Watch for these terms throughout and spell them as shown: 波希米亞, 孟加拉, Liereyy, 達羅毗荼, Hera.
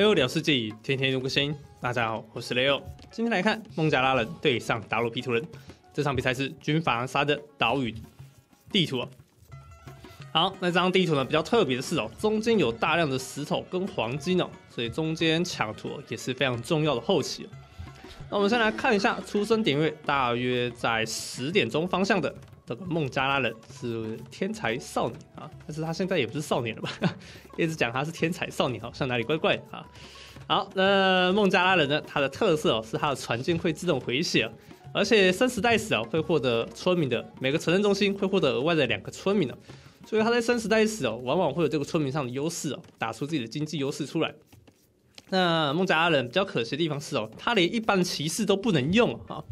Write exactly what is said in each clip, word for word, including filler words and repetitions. Liereyy 聊世纪，天天有个声音。大家好，我是 Liereyy。今天来看孟加拉人对上达罗毗荼人，这场比赛是军阀沙的岛屿地图、啊。好，那这张地图呢比较特别的是哦，中间有大量的石头跟黄金哦，所以中间抢图、哦、也是非常重要的后期、哦。那我们先来看一下出生点位，大约在十点钟方向的这个孟加拉人是天才少年啊，但是他现在也不是少年了吧？一直讲他是天才少年，好像哪里怪怪的啊。好，那孟加拉人呢，他的特色、哦、是他的船舰会自动回血、哦。而且生时代史啊、哦、会获得村民的每个城镇中心会获得额外的两个村民、哦、所以他在生时代史、哦、往往会有这个村民上的优势、哦、打出自己的经济优势出来。那孟加拉人比较可惜的地方是哦，他连一般骑士都不能用啊、哦，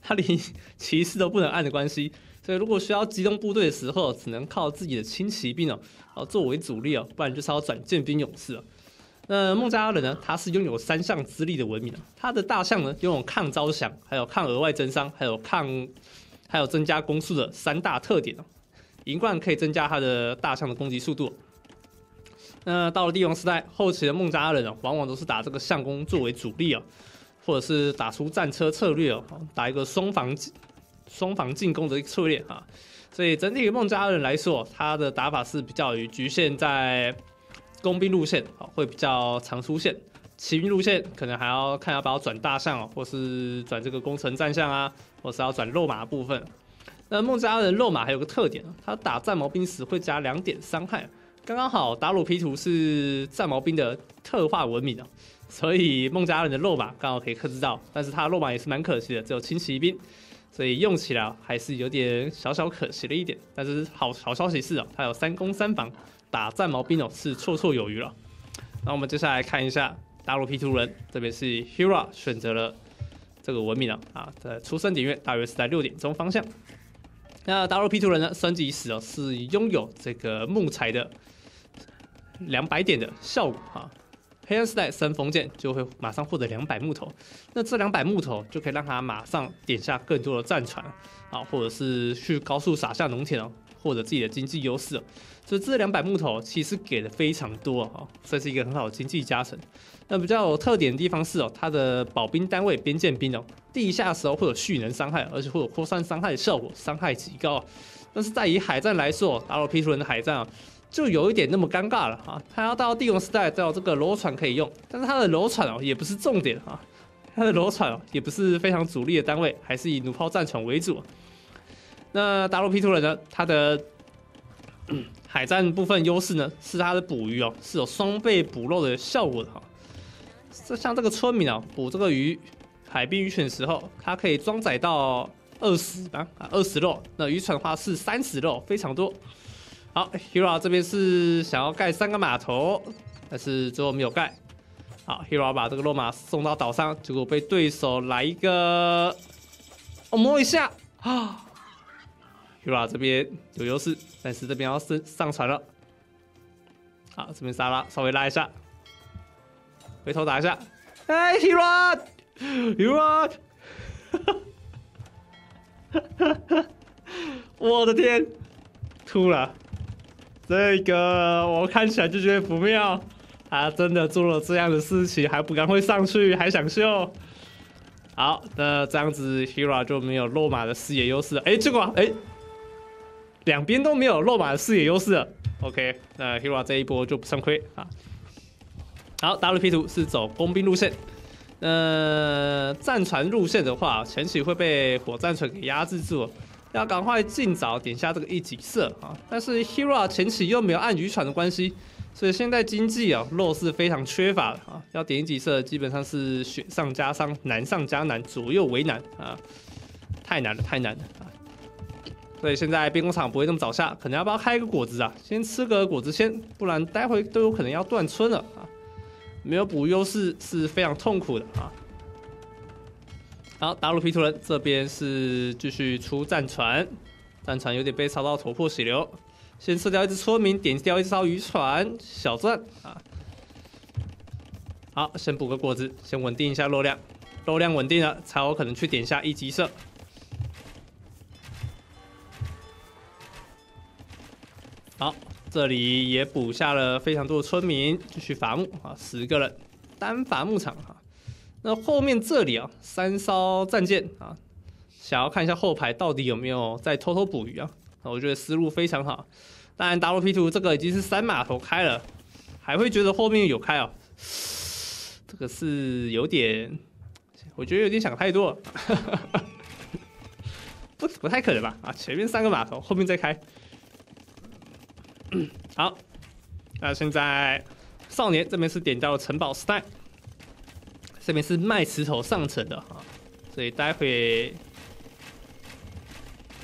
他连骑士都不能按的关系，所以如果需要机动部队的时候，只能靠自己的轻骑兵哦，哦作为主力哦，不然就是要转剑兵勇士了、哦。那孟加拉人呢，他是拥有三项之力的文明的，他的大项呢拥有抗招降，还有抗额外增伤，还有抗，还有增加攻速的三大特点哦。银冠可以增加他的大项的攻击速度、哦。那到了帝王时代后期的孟加拉人哦，往往都是打这个相攻作为主力哦，或者是打出战车策略哦，打一个双防双防进攻的一个策略啊。所以整体孟加拉人来说，他的打法是比较于局限在。工兵路线会比较常出现，骑兵路线可能还要看要不要转大象哦，或是转这个攻城战象啊，或是要转肉马的部分。那孟加拉人肉马还有个特点，他打战矛兵时会加两点伤害，刚刚好达罗毗荼是战矛兵的特化文明，所以孟加拉人的肉马刚好可以克制到，但是他的肉马也是蛮可惜的，只有轻骑兵，所以用起来还是有点小小可惜了一点。但是 好, 好消息是哦，他有三攻三防。打战矛兵哦是绰绰有余了。那我们接下来看一下达罗毗荼人，特别是 Hera 选择了这个文明啊啊，在出生点位大约是在六点钟方向。那达罗毗荼人呢升级时哦是拥有这个木材的两百点的效果啊，黑暗时代升封建就会马上获得两百木头，那这两百木头就可以让他马上点下更多的战船啊，或者是去高速撒下农田哦。获得自己的经济优势，所以这两百木头其实给的非常多哦，这是一个很好的经济加成。那比较有特点的地方是哦，它的保兵单位边建兵哦，地下的时候会有蓄能伤害，而且会有扩散伤害的效果，伤害极高。但是在以海战来说，达罗毗荼人的海战啊，就有一点那么尴尬了啊，他要到帝王时代到这个楼船可以用，但是他的楼船哦也不是重点啊，他的楼船哦也不是非常主力的单位，还是以弩炮战船为主。那达罗毗荼人呢？他的、嗯、海战部分优势呢，是他的捕鱼哦，是有双倍捕肉的效果的哈、哦。像这个村民啊、哦，捕这个鱼，海滨渔船时候，它可以装载到二十啊二十肉，那渔船的话是三十肉，非常多。好 ，Hera 这边是想要盖三个码头，但是最后没有盖。好 ，Hera 把这个肉马送到岛上，结果被对手来一个，我、哦、摸一下啊。Hera 这边有优势，但是这边要上船了。好，这边莎拉稍微拉一下，回头打一下。哎 ，Hera，Hera， 我的天，吐了！这个我看起来就觉得不妙，他真的做了这样的事情，还不赶快上去，还想秀。好，那这样子 Hera 就没有肉马的视野优势了。哎、欸，结果哎、欸，两边都没有肉马的视野优势了。OK， 那 Hera 这一波就不算亏啊。好，达罗毗荼是走工兵路线，呃，战船路线的话，前期会被火战船给压制住，要赶快尽早点下这个一级射啊。但是 Hera 前期又没有按渔船的关系，所以现在经济啊、哦、肉是非常缺乏的啊，要点一级射基本上是雪上加伤，难上加难，左右为难啊，太难了，太难了啊！所以现在兵工厂不会那么早下，可能要不要开个果子啊？先吃个果子先，不然待会都有可能要断村了啊！没有补优势是非常痛苦的啊！好，达罗毗荼人这边是继续出战船，战船有点被烧到头破血流。先射掉一只村民，点掉一艘渔船，小赚啊！好，先补个果子，先稳定一下肉量，肉量稳定了，才有可能去点下一级射。好，这里也补下了非常多的村民，继续伐木啊，十个人，丹伐牧场哈、啊。那后面这里啊，三艘战舰啊，想要看一下后排到底有没有在偷偷捕鱼啊。我觉得思路非常好。当然，达罗毗荼这个已经是三码头开了，还会觉得后面有开啊。这个是有点，我觉得有点想太多了。不不太可能吧？啊，前面三个码头，后面再开。好，那现在少年这边是点到了城堡时代，这边是卖石头上层的啊，所以待会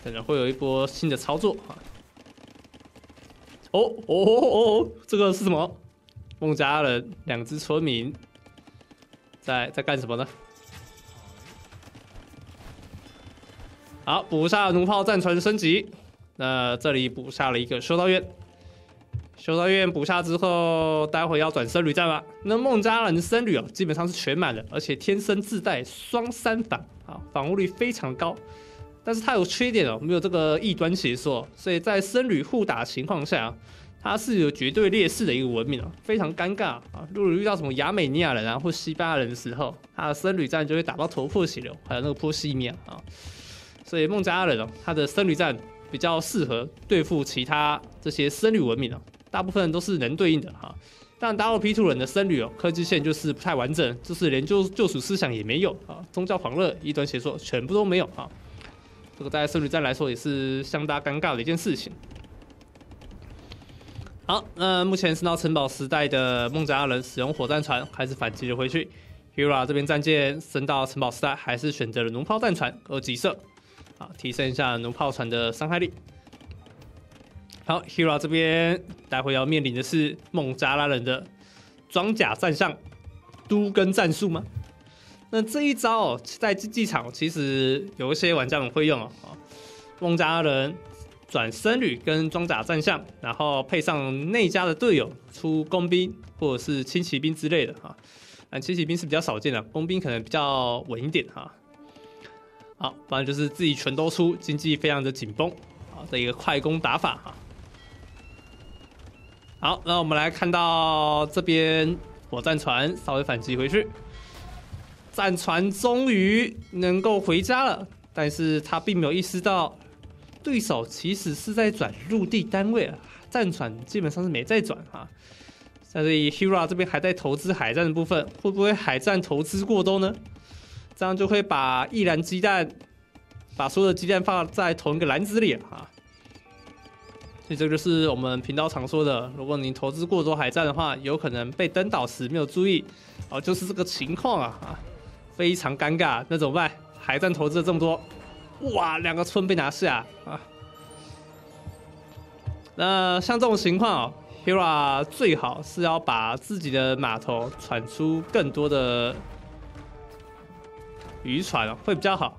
可能会有一波新的操作啊。哦哦哦哦哦，这个是什么？孟加人两只村民在在干什么呢？好，补下弩炮战船升级。那这里补下了一个修道院，修道院补下之后，待会要转僧侣战吧。那孟加人僧侣啊，基本上是全满的，而且天生自带双三防啊，防护率非常高。但是它有缺点哦，没有这个异端邪说，所以在僧侣互打情况下、啊，它是有绝对劣势的一个文明啊，非常尴尬啊。如果遇到什么亚美尼亚人啊或西班牙人的时候，它的僧侣战就会打到头破血流，还有那个波西米亚啊。所以孟加人哦，他的僧侣战。比较适合对付其他这些僧侣文明啊，大部分都是能对应的哈。但达罗毗荼人的僧侣哦，科技线就是不太完整，就是连救救赎思想也没有啊，宗教狂热、异端邪说全部都没有啊。这个在僧侣战来说也是相当尴尬的一件事情。好，那目前是到城堡时代的孟加拉人使用火战船开始反击了回去。Hera 这边战舰升到城堡时代，还是选择了弩炮战船和急射。提升一下弩炮船的伤害力。好 ，Hera 这边待会要面临的是孟加拉人的装甲战象都跟战术吗？那这一招、哦、在竞技场其实有一些玩家们会用哦。孟加拉人转僧侣跟装甲战象，然后配上内家的队友出工兵或者是轻骑兵之类的哈。但轻骑兵是比较少见的，工兵可能比较稳一点哈。好，不然就是自己全都出，经济非常的紧绷啊的一个快攻打法哈。好，那我们来看到这边火战船稍微反击回去，战船终于能够回家了，但是他并没有意识到对手其实是在转陆地单位，战船基本上是没在转啊。但是 Hera 这边还在投资海战的部分，会不会海战投资过多呢？这样就会把一篮鸡蛋，把所有的鸡蛋放在同一个篮子里啊。所以这就是我们频道常说的，如果你投资过多海战的话，有可能被登岛时没有注意，哦，就是这个情况啊，非常尴尬。那怎么办？海战投资了这么多，哇，两个村被拿下啊。那像这种情况哦 ，Hera 最好是要把自己的码头产出更多的。渔船哦会比较好。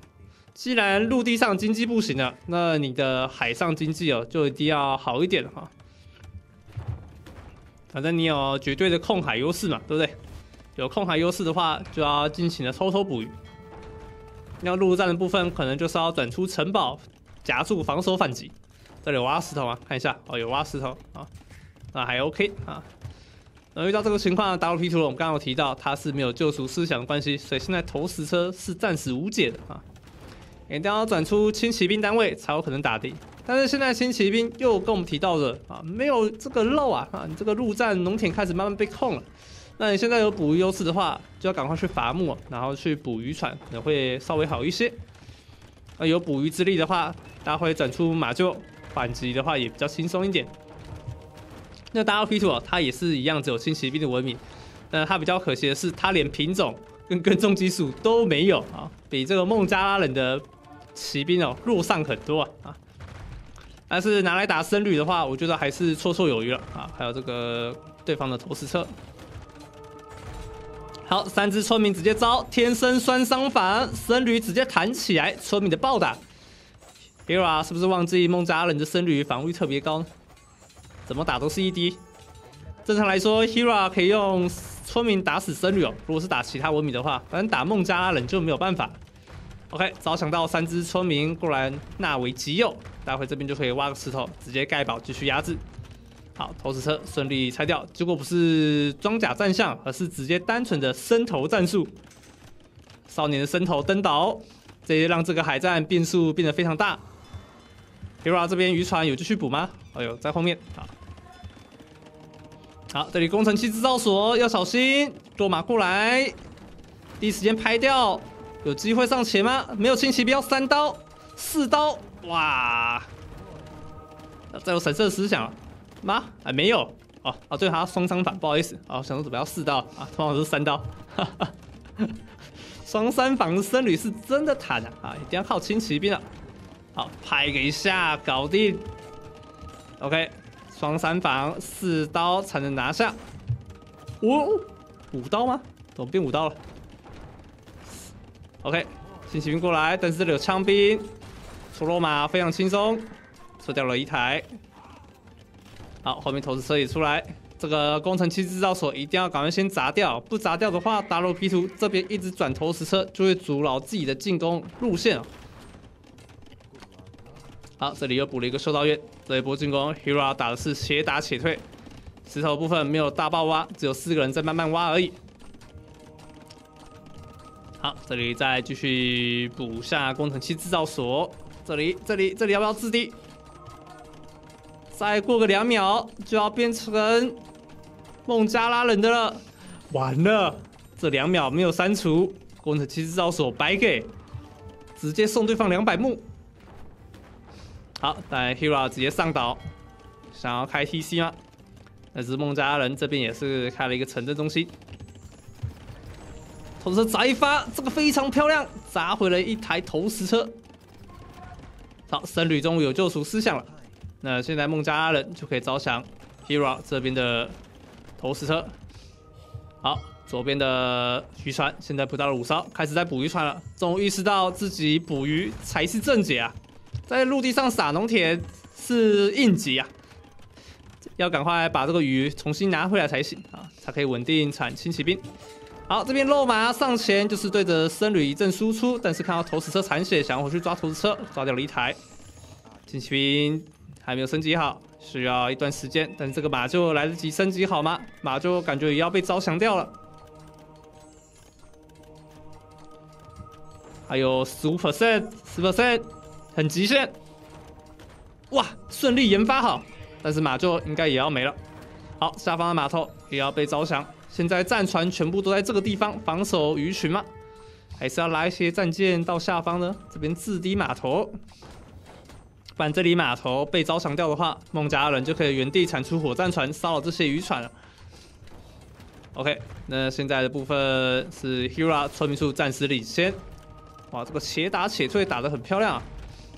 既然陆地上经济不行了，那你的海上经济哦就一定要好一点哈。反正你有绝对的控海优势嘛，对不对？有控海优势的话，就要进行了偷偷捕鱼。那陆战的部分可能就是要转出城堡夹住防守反击。这里有挖石头吗？看一下哦，有挖石头啊，那还 OK 啊。那遇到这个情况，达罗毗荼我们刚刚有提到他是没有救赎思想的关系，所以现在投石车是暂时无解的啊。一定要转出轻骑兵单位才有可能打敌，但是现在轻骑兵又跟我们提到的啊，没有这个肉啊啊，你这个陆战农田开始慢慢被控了。那你现在有捕鱼优势的话，就要赶快去伐木，然后去捕渔船，可能会稍微好一些。那有捕鱼之力的话，大家会转出马厩反击的话也比较轻松一点。那达罗毗荼啊，它也是一样，只有轻骑兵的文明。那它比较可惜的是，它连品种跟耕种技术都没有啊，比这个孟加拉人的骑兵哦弱上很多啊。但是拿来打僧侣的话，我觉得还是绰绰有余了啊。还有这个对方的投石车。好，三只村民直接招天生酸伤反，僧侣直接弹起来，村民的暴打。Hera 是不是忘记孟加拉人的僧侣防御特别高呢？怎么打都是一滴。正常来说 ，Hera 可以用村民打死僧侣哦。如果是打其他文明的话，反正打孟加拉人就没有办法。OK， 早想到三只村民过来纳为己有，待会这边就可以挖个石头，直接盖堡继续压制。好，投石车顺利拆掉，结果不是装甲战象，而是直接单纯的伸头战术。少年的伸头登岛，这也让这个海战变数变得非常大。Hera 这边渔船有继续补吗？哎呦，在后面啊。好，这里工程器制造所要小心，落马过来，第一时间拍掉。有机会上前吗？没有轻骑标，三刀、四刀，哇！再有闪射思想了。 吗？啊，没有哦啊，对，他双三反，不好意思啊，我想说怎么要四刀啊，通常是三刀，哈哈，双三反的僧侣是真的坦啊，啊，一定要靠轻骑兵了，好，拍一下搞定 ，OK， 双三反四刀才能拿下，五、哦、五刀吗？怎么变五刀了 ？OK， 轻骑兵过来，但是这里有枪兵，出罗马非常轻松，射掉了一台。 好，后面投石车也出来，这个工程器制造所一定要赶快先砸掉，不砸掉的话，达罗毗荼这边一直转投石车，就会阻挠自己的进攻路线哦。好，这里又补了一个修道院，这一波进攻 ，Hera 打的是且打且退，石头部分没有大爆挖，只有四个人在慢慢挖而已。好，这里再继续补下工程器制造所，这里、这里、这里要不要置地？ 再过个两秒就要变成孟加拉人的了，完了！这两秒没有删除，工程器制造所白给，直接送对方两百目。好，但 Hera 直接上岛，想要开 T C 吗？但是孟加拉人这边也是开了一个城镇中心，投石车砸一发，这个非常漂亮，砸回了一台投石车。好，僧侣终于有救赎思想了。 那现在孟加拉人就可以招降 Hera 这边的投石车。好，左边的渔船现在不到了五艘，开始在捕渔船了。终于意识到自己捕鱼才是正解啊，在陆地上撒农田是应急啊，要赶快把这个鱼重新拿回来才行啊，才可以稳定产轻骑兵。好，这边肉麻上前就是对着僧侣一阵输出，但是看到投石车残血，想要回去抓投石车，抓掉了一台轻骑兵。 还没有升级好，需要一段时间。但这个马就来得及升级好吗？马就感觉也要被招降掉了。还有百分之十五、百分之十 很极限。哇，顺利研发好，但是马就应该也要没了。好，下方的码头也要被招降。现在战船全部都在这个地方防守鱼群吗？还是要拉一些战舰到下方呢？这边制敌码头。 反正这里码头被招降掉的话，孟加拉人就可以原地产出火战船，骚扰这些渔船了。OK， 那现在的部分是 Hera 村民数暂时领先。哇，这个且打且退打得很漂亮啊！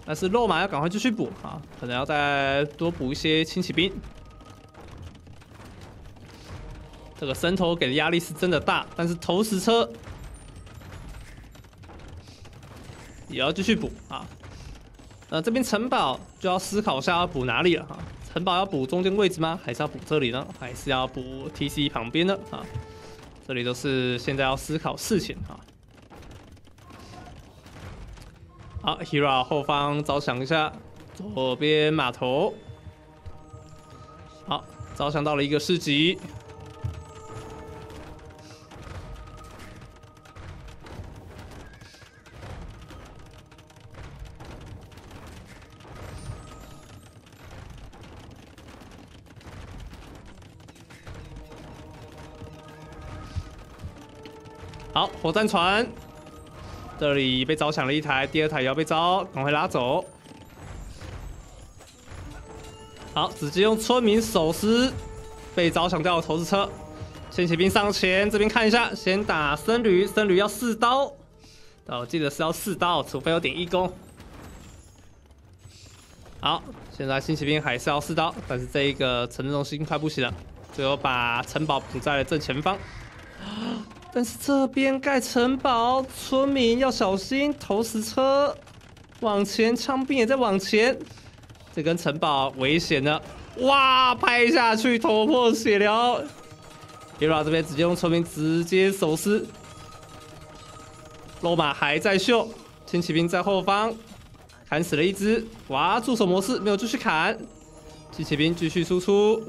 但是肉马要赶快继续补啊，可能要再多补一些轻骑兵。这个伸头给的压力是真的大，但是投石车也要继续补啊。 呃，这边城堡就要思考一下要补哪里了哈、啊。城堡要补中间位置吗？还是要补这里呢？还是要补 T C 旁边呢？啊，这里都是现在要思考事情啊。好 ，Hera 后方招降一下，左边码头。好，招降到了一个市集。好，火战船，这里被招抢了一台，第二台也要被招，赶快拉走。好，直接用村民手撕被招抢掉的投石车，先骑兵上前，这边看一下，先打僧侣，僧侣要四刀，哦，我记得是要四刀，除非有点义工。好，现在新骑兵还是要四刀，但是这一个城镇中心快不行了，最后把城堡补在了正前方。 但是这边盖城堡，村民要小心。投石车往前，枪兵也在往前，这根城堡危险了！哇，拍下去头破血流。Hera 这边直接用村民直接手撕。罗马还在秀，轻骑兵在后方砍死了一只。哇，助手模式没有继续砍，机器兵继续输出。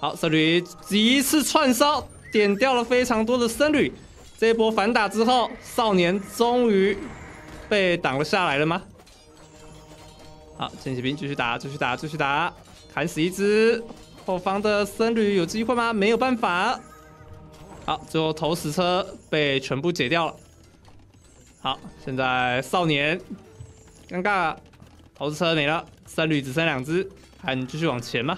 好，僧侣一次串烧点掉了非常多的僧侣。这一波反打之后，少年终于被挡了下来了吗？好，机器兵继续打，继续打，继续打，砍死一只。后方的僧侣有机会吗？没有办法。好，最后投石车被全部解掉了。 好，现在少年尴尬了，投石车没了，僧侣只剩两只，还能继续往前吗？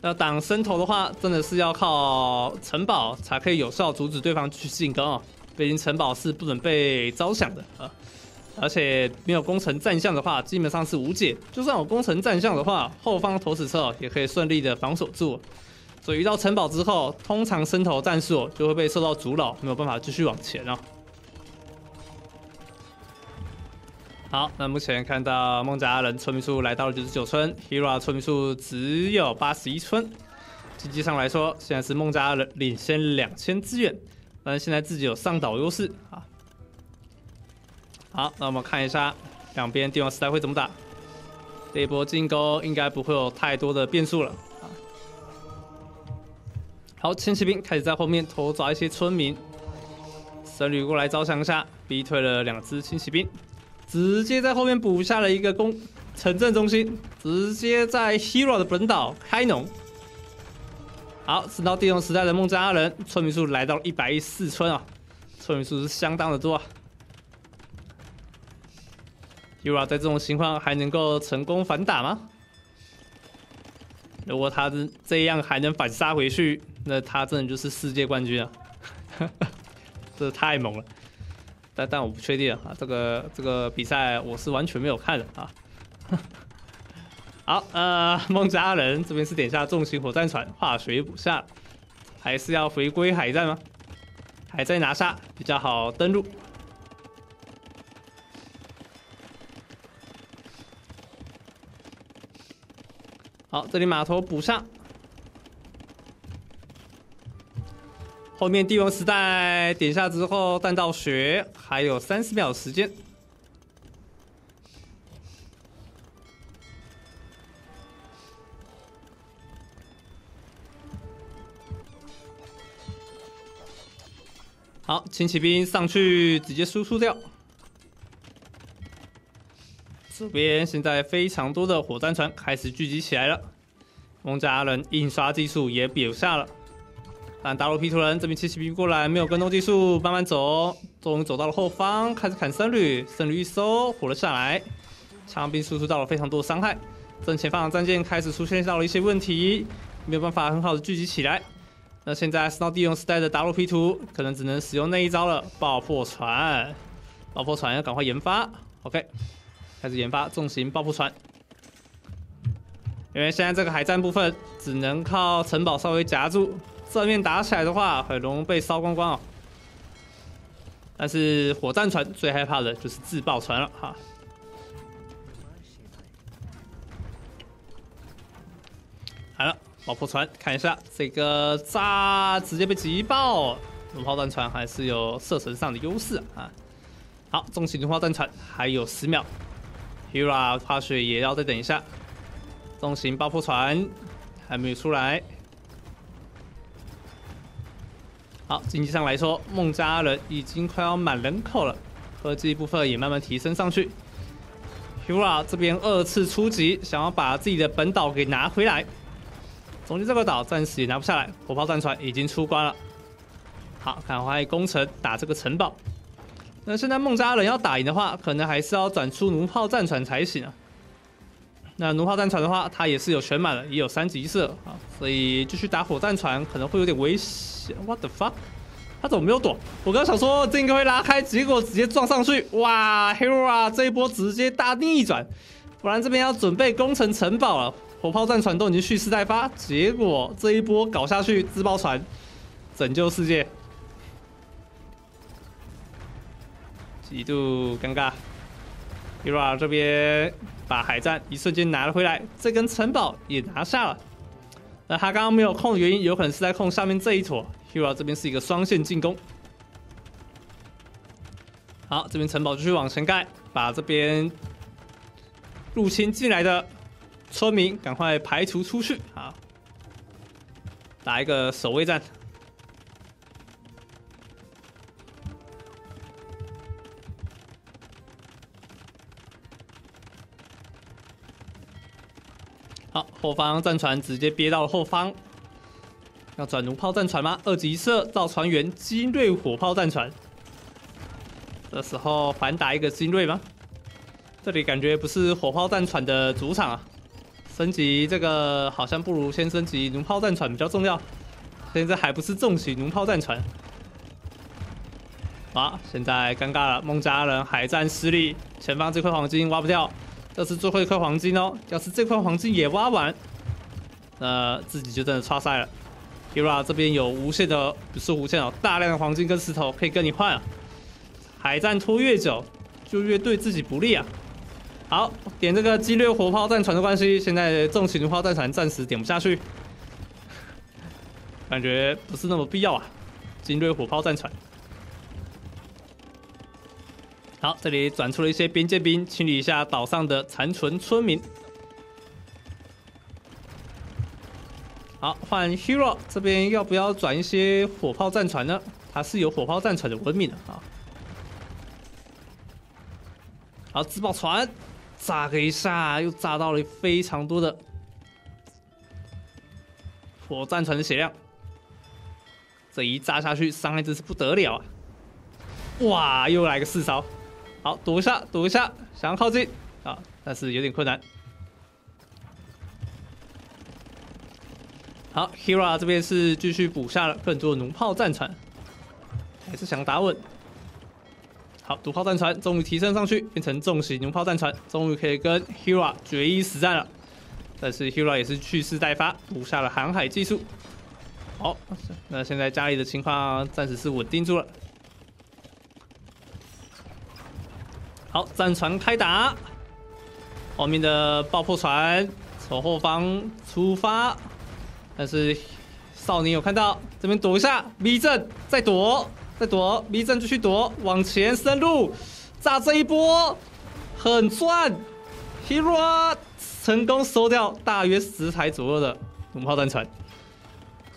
要挡伸头的话，真的是要靠城堡才可以有效阻止对方去进攻哦。毕竟城堡是不准被招降的啊，而且没有攻城战象的话，基本上是无解。就算有攻城战象的话，后方投石车也可以顺利的防守住。所以遇到城堡之后，通常伸头战术就会被受到阻扰，没有办法继续往前哦。 好，那目前看到孟加拉人村民数来到了九十九村 ，Hera 村民数只有八十一村。经济上来说，现在是孟加拉人领先两千资源，但是现在自己有上岛优势啊。好，那我们看一下两边帝王时代会怎么打。这一波进攻应该不会有太多的变数了啊。好，轻骑兵开始在后面偷抓一些村民，僧侣过来招降一下，逼退了两只轻骑兵。 直接在后面补下了一个攻城镇中心，直接在 Hero 的本岛开农。好，直到帝王时代的孟加拉人村民数来到一百一十四村啊，村民数是相当的多啊。Hero 在这种情况还能够成功反打吗？如果他是这样还能反杀回去，那他真的就是世界冠军啊！这太猛了。 但但我不确定啊，这个这个比赛我是完全没有看的啊。好，呃，孟加拉人这边是点下重型火战船，化水补下，还是要回归海战吗？海战拿下比较好登陆。好，这里码头补上。 后面帝王时代点下之后，弹道学还有三十秒时间。好，轻骑兵上去直接输出掉。这边现在非常多的火战船开始聚集起来了，孟加拉人印刷技术也比下了。 但达罗毗荼人这边七七兵过来，没有跟踪技术，慢慢走，终于走到了后方，开始砍僧侣，僧侣一收，活了下来，枪兵输出到了非常多的伤害，正前方的战舰开始出现到了一些问题，没有办法很好的聚集起来。那现在到帝王时代的达罗毗荼可能只能使用那一招了，爆破船，爆破船要赶快研发 ，OK， 开始研发重型爆破船。 因为现在这个海战部分只能靠城堡稍微夹住，正面打起来的话很容易被烧光光哦。但是火战船最害怕的就是自爆船了哈。好了，爆破船看一下这个炸直接被击爆，弩炮弹船还是有射程上的优势啊。好，重型弩炮弹船还有十秒 ，Hera 怕水也要再等一下。 重型爆破船还没有出来。好，经济上来说，孟加拉人已经快要满人口了，科技部分也慢慢提升上去。Hera 这边二次出击，想要把自己的本岛给拿回来。总之，这个岛暂时也拿不下来，火炮战船已经出关了。好，赶快攻城打这个城堡。那现在孟加拉人要打赢的话，可能还是要转出弩炮战船才行啊。 那弩炮战船的话，它也是有全满了，也有三级射啊，所以继续打火战船可能会有点危险。What the fuck？ 他怎么没有躲？我刚想说这应该会拉开，结果直接撞上去。哇 ，Hera 这一波直接大逆转，不然这边要准备攻城城堡了。火炮战船都已经蓄势待发，结果这一波搞下去，自爆船拯救世界，极度尴尬。 Hera 这边把海战一瞬间拿了回来，这根城堡也拿下了。那他刚刚没有控的原因，有可能是在控下面这一坨。Hera 这边是一个双线进攻。好，这边城堡继续往前盖，把这边入侵进来的村民赶快排除出去啊！打一个守卫战。 好，后方战船直接憋到了后方，要转弩炮战船吗？二级射造船员精锐火炮战船，这时候反打一个精锐吗？这里感觉不是火炮战船的主场啊，升级这个好像不如先升级弩炮战船比较重要。现在还不是重型弩炮战船。啊，现在尴尬了，孟加人海战失利，前方这块黄金挖不掉。 这是最后一块黄金哦，要是这块黄金也挖完，呃，自己就真的差赛了。Hera 这边有无限的，不是无限哦，大量的黄金跟石头可以跟你换啊。海战拖越久，就越对自己不利啊。好，点这个激烈火炮战船的关系，现在重型火炮战船暂时点不下去，感觉不是那么必要啊。精锐火炮战船。 好，这里转出了一些边界兵，清理一下岛上的残存村民。好，换 Hero 这边要不要转一些火炮战船呢？它是有火炮战船的文明的啊。好，自爆船炸了一下，又炸到了非常多的火战船的血量。这一炸下去，伤害真是不得了啊！哇，又来个四烧。 好，躲一下，躲一下，想要靠近啊，但是有点困难。好 ，Hera 这边是继续补下了更多弩炮战船，还是想打稳。好，弩炮战船终于提升上去，变成重型弩炮战船，终于可以跟 Hera 决一死战了。但是 Hera 也是蓄势待发，补下了航海技术。好，那现在家里的情况暂时是稳定住了。 好，战船开打，后面的爆破船从后方出发，但是少年有看到这边躲一下 ，V 阵再躲，再躲 ，V 阵继续躲，往前深入，炸这一波，很赚 ，Hera 成功收掉大约十台左右的弩炮战船。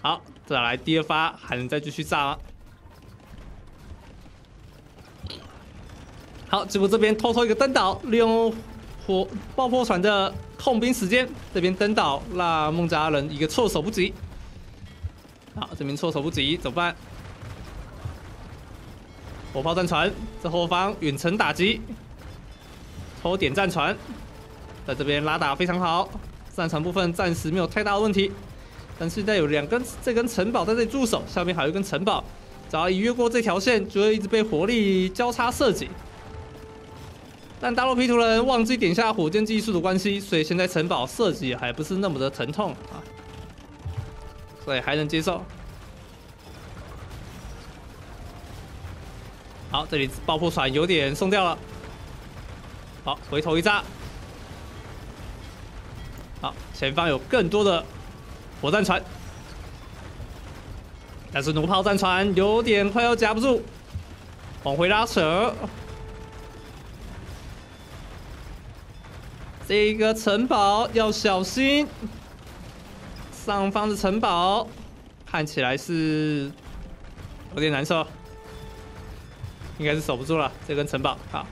好，再来第二发，还能再继续炸吗？ 好，结果这边偷偷一个登岛，利用火爆破船的控兵时间，这边登岛让孟加拉人一个措手不及。好，这边措手不及怎么办？火炮战船在后方远程打击，偷点战船，在这边拉打非常好，战船部分暂时没有太大的问题。但现在有两根这根城堡在这里驻守，下面还有一根城堡，只要一越过这条线，就会一直被火力交叉射击。 但达洛毗荼人忘记点下火箭技术的关系，所以现在城堡射击还不是那么的疼痛啊，所以还能接受。好，这里爆破船有点送掉了。好，回头一炸。好，前方有更多的火战船，但是弩炮战船有点快要夹不住，往回拉扯。 这个城堡要小心，上方的城堡看起来是有点难受，应该是守不住了这根城堡。好，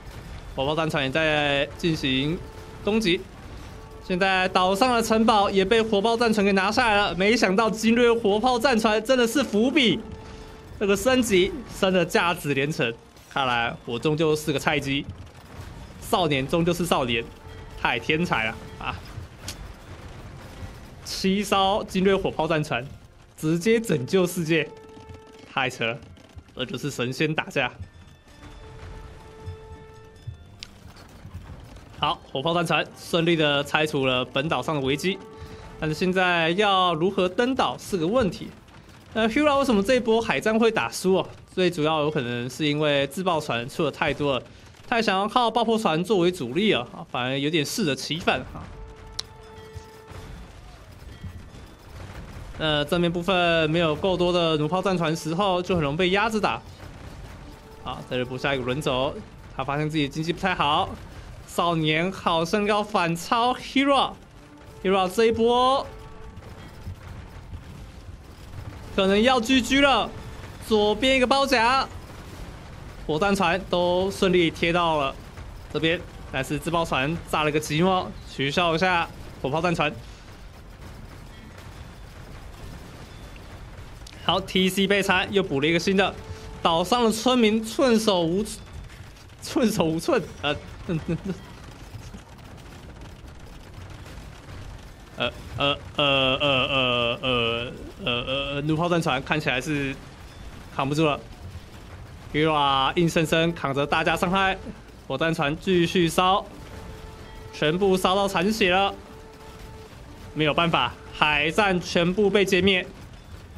火炮战船也在进行攻击，现在岛上的城堡也被火炮战船给拿下来了。没想到精锐火炮战船真的是伏笔，这个升级升的价值连城，看来我终究是个菜鸡，少年终究是少年。 太天才了啊！七艘精锐火炮战船，直接拯救世界，太扯了！这就是神仙打架。好，火炮战船顺利的拆除了本岛上的危机，但是现在要如何登岛是个问题。那 Hera 为什么这一波海战会打输啊？最主要有可能是因为自爆船出的太多了。 太想要靠爆破船作为主力啊，反而有点适得其反啊。呃，正面部分没有够多的弩炮战船时候，就很容易被压着打。好，这里补下一个轮轴，他发现自己经济不太好，少年好像要反超 Hera， Hera 这一波可能要 G G 了。左边一个包夹，火弹船都顺利贴到了这边，但是自爆船炸了个寂寞，取消一下火炮弹船。好 ，T C 被拆，又补了一个新的。 岛上的村民寸手无寸手无寸，呃，嗯嗯嗯、呃呃呃呃呃呃呃弩炮战船看起来是扛不住了 ，Hera 硬生生扛着大家伤害，火战船继续烧，全部烧到残血了，没有办法，海战全部被歼灭，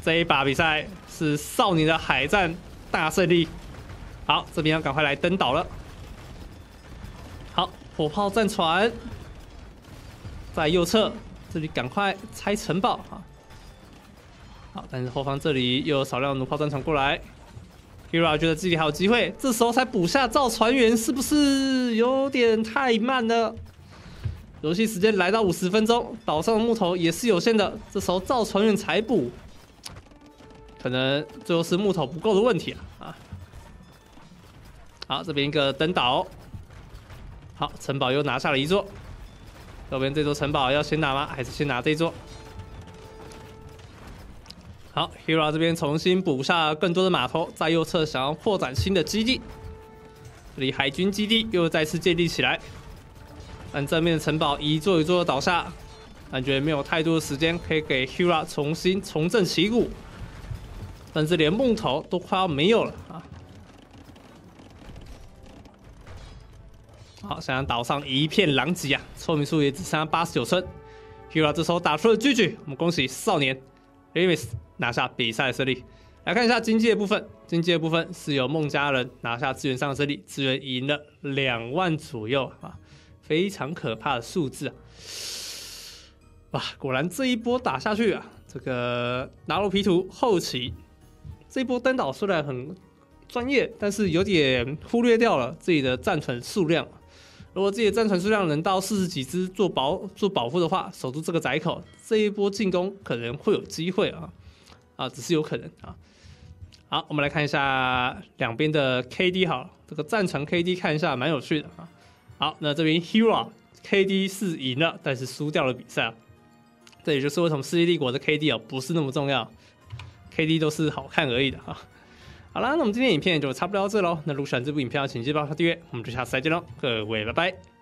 这一把比赛是少年的海战。 大胜利！好，这边要赶快来登岛了。好，火炮战船在右侧，这里赶快拆城堡啊！好，但是后方这里又有少量弩炮战船过来 ，Hera 觉得自己还有机会，这时候才补下造船员，是不是有点太慢了？游戏时间来到五十分钟，岛上的木头也是有限的，这时候造船员才补。 可能最后是木头不够的问题啊！啊，好，这边一个登岛，好，城堡又拿下了一座。右边这座城堡要先拿吗？还是先拿这座？好 ，Hera 这边重新补下更多的码头，在右侧想要扩展新的基地，这里海军基地又再次建立起来。但正面的城堡一座一座的倒下，感觉没有太多的时间可以给 Hera 重新重振旗鼓。 甚至连木头都快要没有了啊！好，现在岛上一片狼藉啊，村民数也只剩下八十九村。Hera 这时候打出了 G G， 我们恭喜少年 Liereyy 拿下比赛的胜利。来看一下经济的部分，经济的部分是由孟加人拿下资源上的胜利，资源赢了两万左右啊，非常可怕的数字啊！哇，果然这一波打下去啊！ 这个达罗毗荼后期这一波登岛虽然很专业，但是有点忽略掉了自己的战船数量。如果自己的战船数量能到四十几只做保做保护的话，守住这个窄口，这一波进攻可能会有机会啊啊，只是有可能啊。好，我们来看一下两边的 K D 好了，这个战船 K D 看一下蛮有趣的啊。好，那这边 Hera K D 是赢了，但是输掉了比赛。 这也就是为什么世界帝国的 K D 啊不是那么重要 ，K D 都是好看而已的哈。好啦，那我们今天影片就差不多到这喽。那如果喜欢这部影片，请记得帮我订阅。我们就下次再见喽，各位拜拜。